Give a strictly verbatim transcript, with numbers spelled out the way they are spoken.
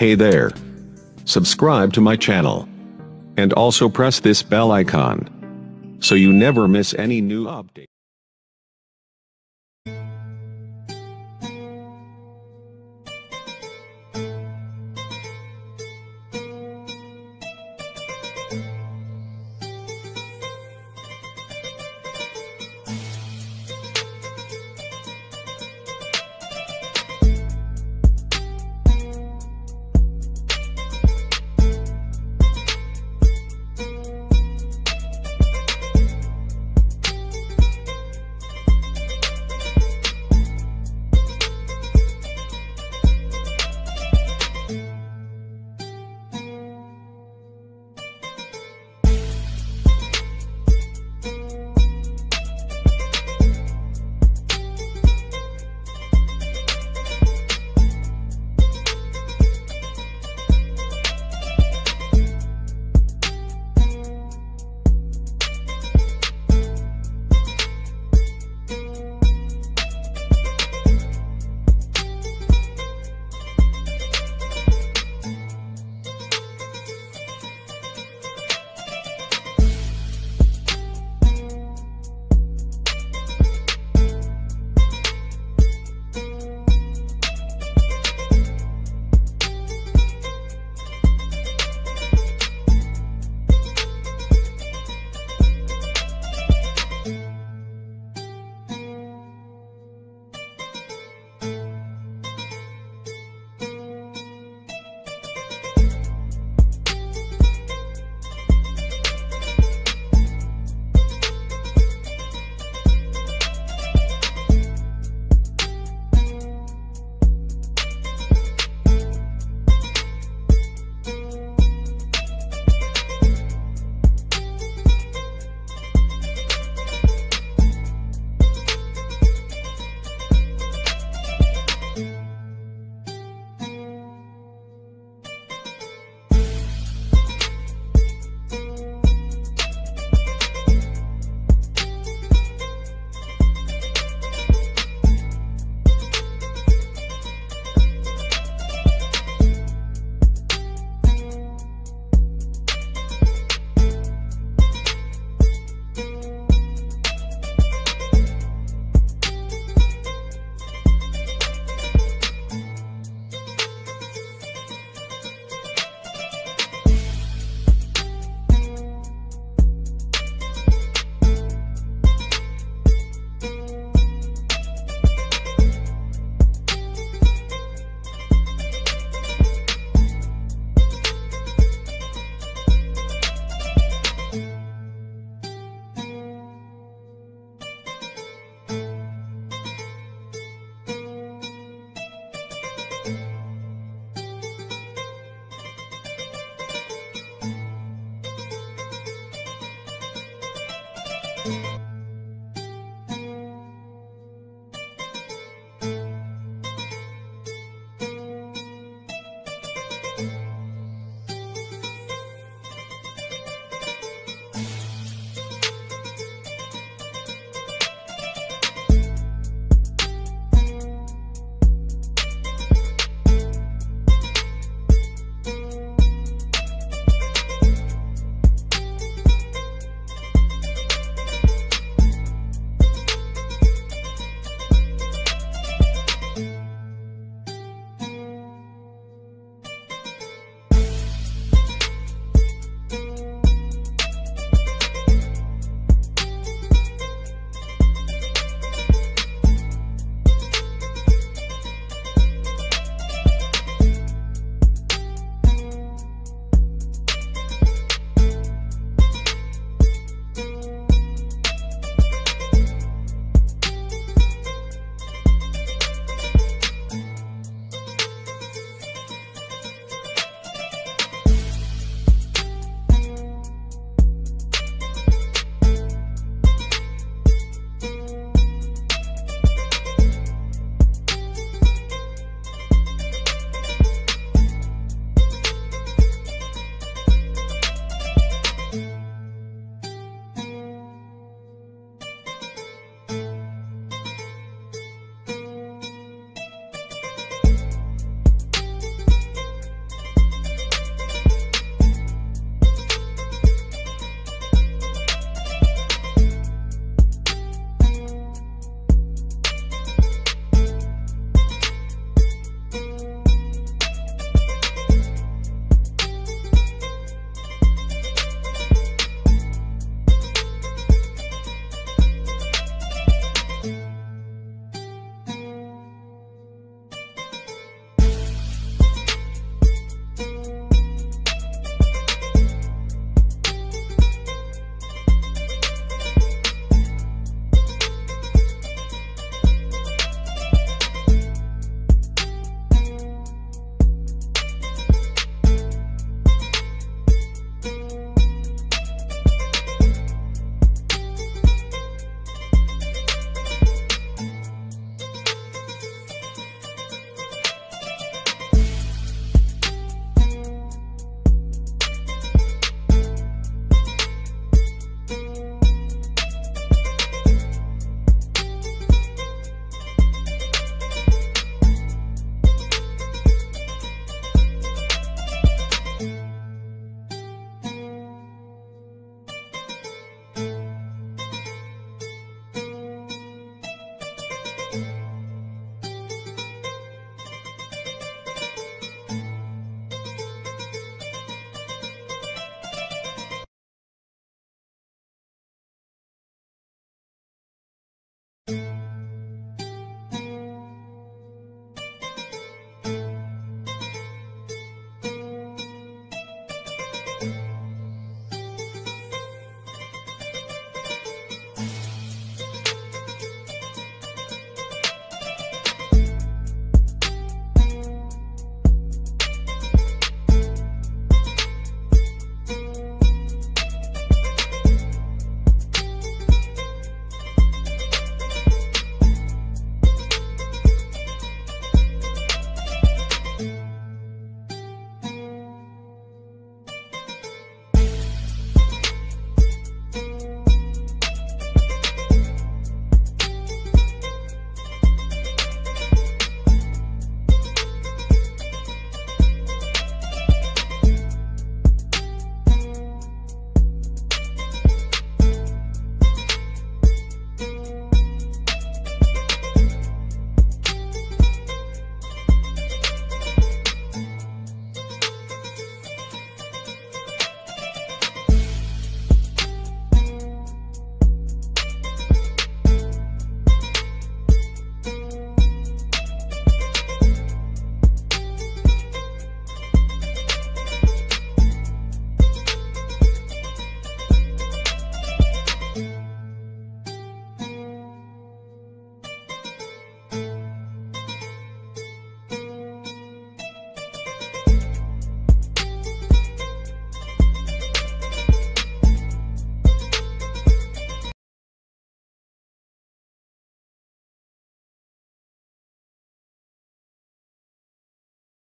Hey there. Subscribe to my channel. And also press this bell icon, so you never miss any new update.